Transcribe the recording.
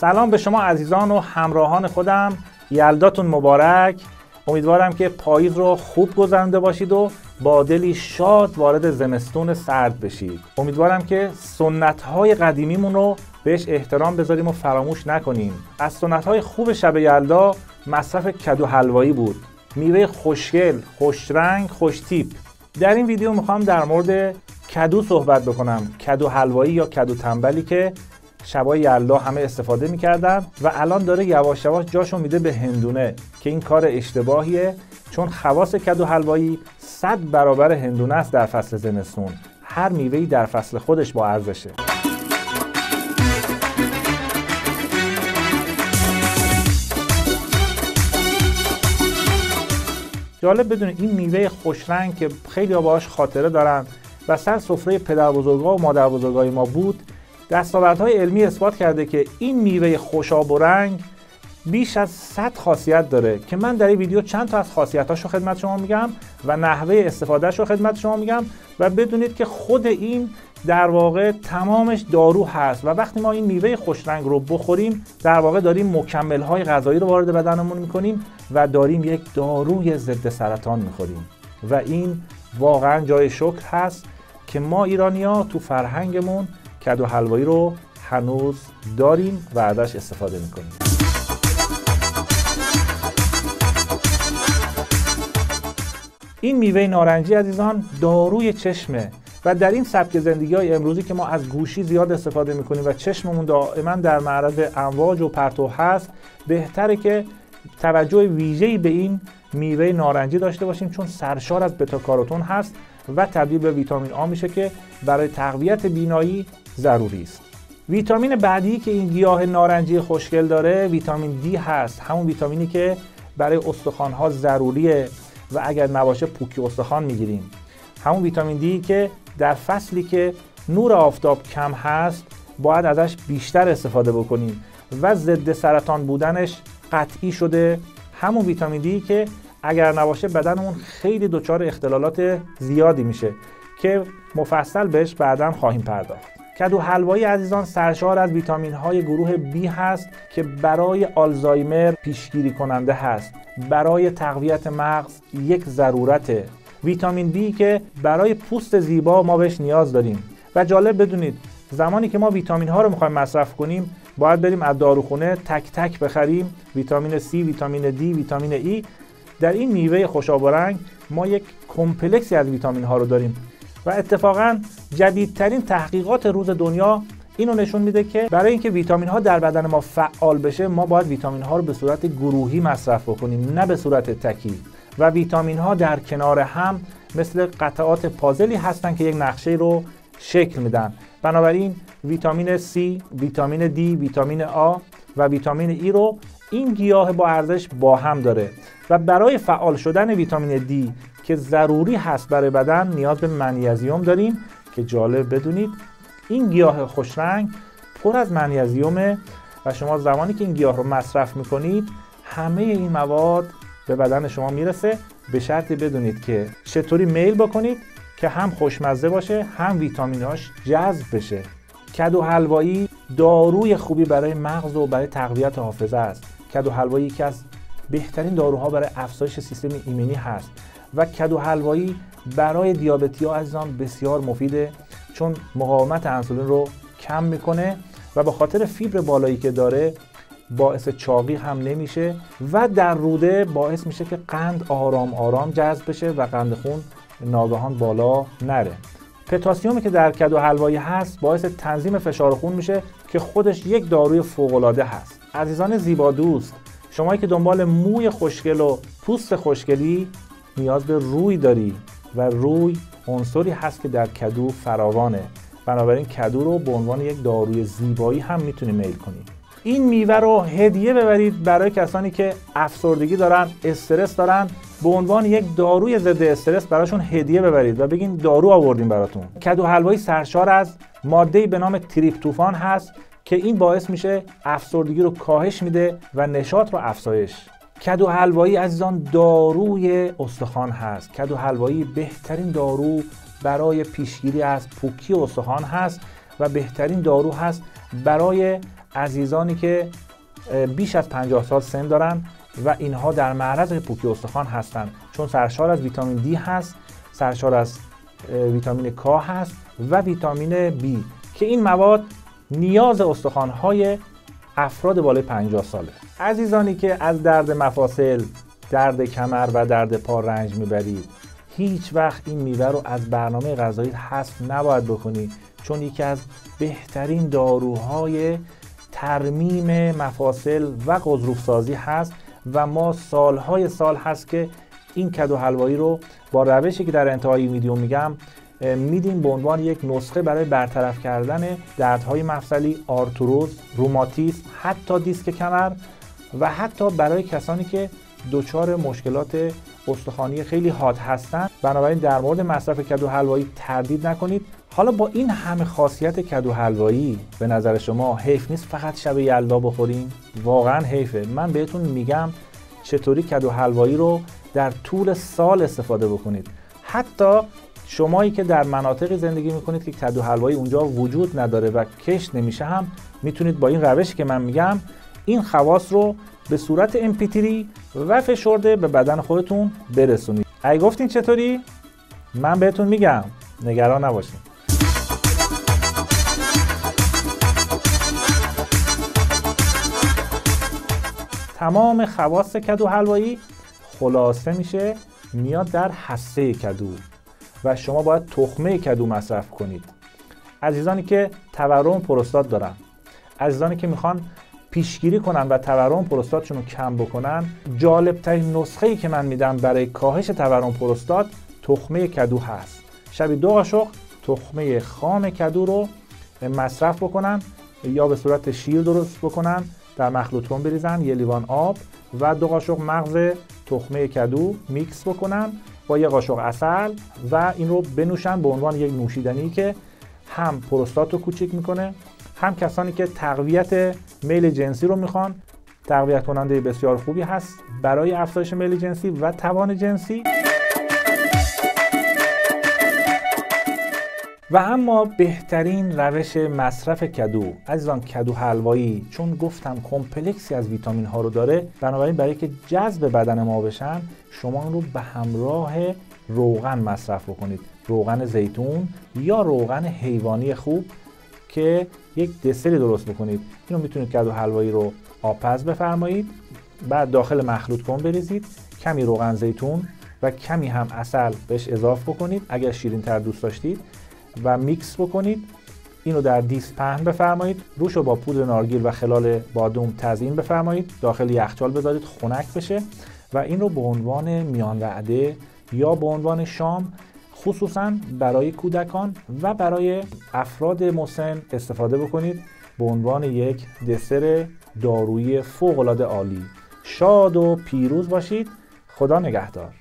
سلام به شما عزیزان و همراهان خودم، یلداتون مبارک. امیدوارم که پاییز رو خوب گذرانده باشید و با دلی شاد وارد زمستون سرد بشید. امیدوارم که سنت‌های قدیمیمون رو بهش احترام بذاریم و فراموش نکنیم. از سنت‌های خوب شب یلدا مصرف کدو حلوایی بود، میوه خوشگل، خوش رنگ، خوش تیپ. در این ویدیو میخوام در مورد کدو صحبت بکنم، کدو حلوایی یا کدو تنبلی که شبای یلدا همه استفاده میکردن و الان داره یواش یواش جاشو میده به هندونه، که این کار اشتباهیه، چون خواص کدو حلوایی 100 برابر هندونه است در فصل زمستون. هر میوه‌ای در فصل خودش با ارزشه. جالب بدونید این میوه خوش رنگ که خیلی باهاش خاطره دارن و سر سفره پدربزرگا و مادربزرگای ما بود، دستاوردهای علمی اثبات کرده که این میوه خوشاب و رنگ بیش از 100 خاصیت داره که من در این ویدیو چند تا از خاصیتاشو خدمت شما میگم و نحوه استفادهشو خدمت شما میگم و بدونید که خود این در واقع تمامش دارو هست و وقتی ما این میوه خوش رنگ رو بخوریم در واقع داریم مکمل‌های غذایی رو وارد بدنمون میکنیم و داریم یک داروی ضد سرطان میخوریم و این واقعا جای شکر هست که ما ایرانی‌ها تو فرهنگمون کدو حلوایی رو هنوز داریم و ازش استفاده میکنیم. این میوه نارنجی عزیزان داروی چشمه و در این سبک زندگی‌های امروزی که ما از گوشی زیاد استفاده میکنیم و چشممون دائما در معرض امواج و پرتو هست، بهتره که توجه ویژه‌ای به این میوه نارنجی داشته باشیم چون سرشار از بتا کاروتن هست و تبدیل به ویتامین آ میشه که برای تقویت بینایی ضروری است. ویتامین بعدی که این گیاه نارنجی خوشگل داره ویتامین دی هست، همون ویتامینی که برای استخوان‌ها ضروریه و اگر نباشه پوکی استخوان میگیریم. همون ویتامین دی که در فصلی که نور آفتاب کم هست باید ازش بیشتر استفاده بکنیم و ضد سرطان بودنش قطعی شده. همون ویتامین دی که اگر نباشه بدنمون خیلی دچار اختلالات زیادی میشه که مفصل بهش بعداً خواهیم پرداخت. کدو حلوایی عزیزان سرشار از ویتامین های گروه B هست که برای آلزایمر پیشگیری کننده هست، برای تقویت مغز یک ضرورته. ویتامین B که برای پوست زیبا ما بهش نیاز داریم و جالب بدونید زمانی که ما ویتامین ها رو میخوایم مصرف کنیم باید بریم از داروخونه تک تک بخریم، ویتامین C، ویتامین D، ویتامین E. در این میوه خوشاب و رنگ ما یک کمپلکسی از ویتامین ها رو داریم و اتفاقا جدیدترین تحقیقات روز دنیا اینو نشون میده که برای اینکه ویتامین ها در بدن ما فعال بشه ما باید ویتامین ها رو به صورت گروهی مصرف بکنیم نه به صورت تکی و ویتامین ها در کنار هم مثل قطعات پازلی هستن که یک نقشه رو شکل میدن. بنابراین ویتامین C، ویتامین D، ویتامین A و ویتامین E رو این گیاه با ارزش با هم داره و برای فعال شدن ویتامین دی که ضروری هست برای بدن نیاز به منیزیم داریم که جالب بدونید این گیاه خوش رنگ پر از منیزیمه و شما زمانی که این گیاه رو مصرف میکنید همه این مواد به بدن شما میرسه، به شرطی بدونید که چطوری میل بکنید که هم خوشمزه باشه هم ویتامیناش جذب بشه. کدو حلوایی داروی خوبی برای مغز و برای تقویت حافظه است. کدو حلوایی یکی از بهترین داروها برای افزایش سیستم ایمنی هست و کدو حلوایی برای دیابتی‌ها عزیزان بسیار مفیده چون مقاومت انسولین رو کم میکنه و به خاطر فیبر بالایی که داره باعث چاقی هم نمیشه و در روده باعث میشه که قند آرام آرام جذب بشه و قند خون ناگهان بالا نره. پتاسیمی که در کدو حلوایی هست باعث تنظیم فشار خون میشه که خودش یک داروی فوق‌العاده هست. عزیزان زیبا دوست، شمایی که دنبال موی خوشگل و پوست خوشگلی نیاز به روی داری و روی عنصری هست که در کدو فراوانه. بنابراین کدو رو به عنوان یک داروی زیبایی هم میتونی میل کنی. این میوه رو هدیه ببرید برای کسانی که افسردگی دارن، استرس دارن، به عنوان یک داروی ضد استرس براشون هدیه ببرید و بگین دارو آوردیم براتون. کدو حلوایی سرشار از ماده‌ای به نام تریپتوفان هست که این باعث میشه افسردگی رو کاهش میده و نشاط رو افزایش. کدو حلوایی عزیزان داروی استخوان هست. کدو حلوایی بهترین دارو برای پیشگیری از پوکی استخوان هست و بهترین دارو هست برای عزیزانی که بیش از 50 سال سن دارن و اینها در معرض پوکی استخوان هستند، چون سرشار از ویتامین دی هست، سرشار از ویتامین K هست و ویتامین B که این مواد نیاز استخوان‌های افراد بالای 50 ساله. عزیزانی که از درد مفاصل، درد کمر و درد پا رنج میبرید، هیچ وقت این میوه رو از برنامه غذایی حذف نباید بکنید، چون یکی از بهترین داروهای ترمیم مفاصل و غضروف‌سازی هست و ما سالهای سال هست که این کدو حلوایی رو با روشی که در انتهای ویدیو میگم میدیم به عنوان یک نسخه برای برطرف کردن دردهای مفصلی، آرتروز، روماتیسم، حتی دیسک کمر و حتی برای کسانی که دچار مشکلات استخوانی خیلی حاد هستند. بنابراین در مورد مصرف کدو حلوایی تردید نکنید. حالا با این همه خاصیت کدو حلوایی به نظر شما حیف نیست فقط شب یلدا بخوریم؟ واقعا حیفه. من بهتون میگم چطوری کدو حلوایی رو در طول سال استفاده بکنید. حتی شمایی که در مناطقی زندگی میکنید که کدو حلوایی اونجا وجود نداره و کشت نمیشه هم میتونید با این روشی که من میگم این خواص رو به صورت امپیتری و فشرده به بدن خودتون برسونید. اگه گفتین چطوری؟ من بهتون میگم نگران نباشید. تمام خواص کدو حلوایی خلاصه میشه میاد در هسته کدو و شما باید تخمه کدو مصرف کنید. عزیزانی که تورم پروستات دارن، عزیزانی که میخوان پیشگیری کنن و تورم پروستاتشون رو کم بکنن، جالب ترین نسخه‌ای که من میدم برای کاهش تورم پروستات تخمه کدو هست. شبی 2 قاشق تخمه خام کدو رو مصرف بکنن یا به صورت شیر درست بکنن، در مخلوط کن بریزن، 1 لیوان آب و 2 قاشق مغز تخمه کدو میکس بکنن با 1 قاشق عسل و این رو بنوشن به عنوان یک نوشیدنی که هم پروستات رو کوچیک میکنه، هم کسانی که تقویت میل جنسی رو میخوان تقویت کننده بسیار خوبی هست برای افزایش میل جنسی و توان جنسی. و اما بهترین روش مصرف کدو، عزیزان کدو حلوایی چون گفتم کمپلکسی از ویتامین ها رو داره، بنابراین برای که جذب بدن ما بشن شما رو به همراه روغن مصرف بکنید، روغن زیتون یا روغن حیوانی خوب که یک دسری درست بکنید. اینو میتونید کدو حلوایی رو آبپز بفرمایید، بعد داخل مخلوط کن بریزید، کمی روغن زیتون و کمی هم عسل بهش اضافه بکنید اگر شیرین تر دوست داشتید و میکس بکنید. اینو در دیس پهن بفرمایید، روش رو با پودر نارگیل و خلال بادوم تزیین بفرمایید، داخل یخچال بذارید خنک بشه و این رو به عنوان میان وعده یا به عنوان شام خصوصا برای کودکان و برای افراد مسن استفاده بکنید به عنوان یک دسر دارویی فوق‌العاده عالی. شاد و پیروز باشید. خدا نگهدار.